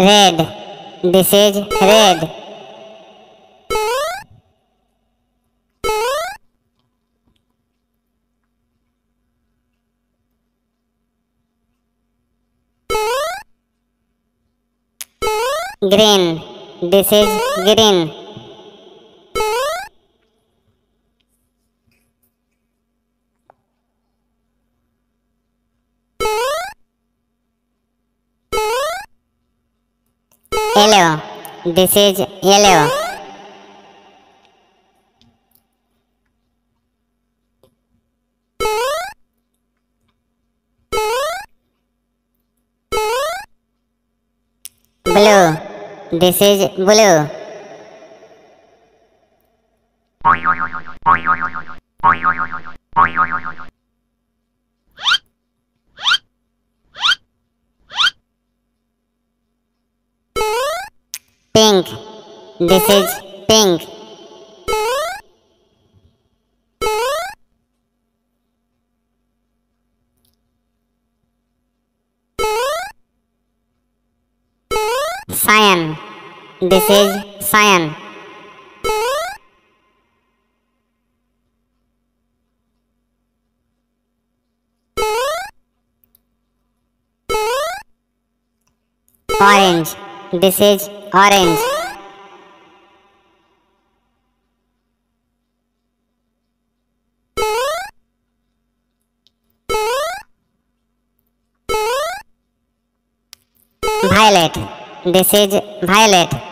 red. This is red. Green. This is green. Yellow. This is yellow. Blue. This is blue. Pink. This is pink. Cyan. This is cyan. Orange. This is orange. Violet. This is violet.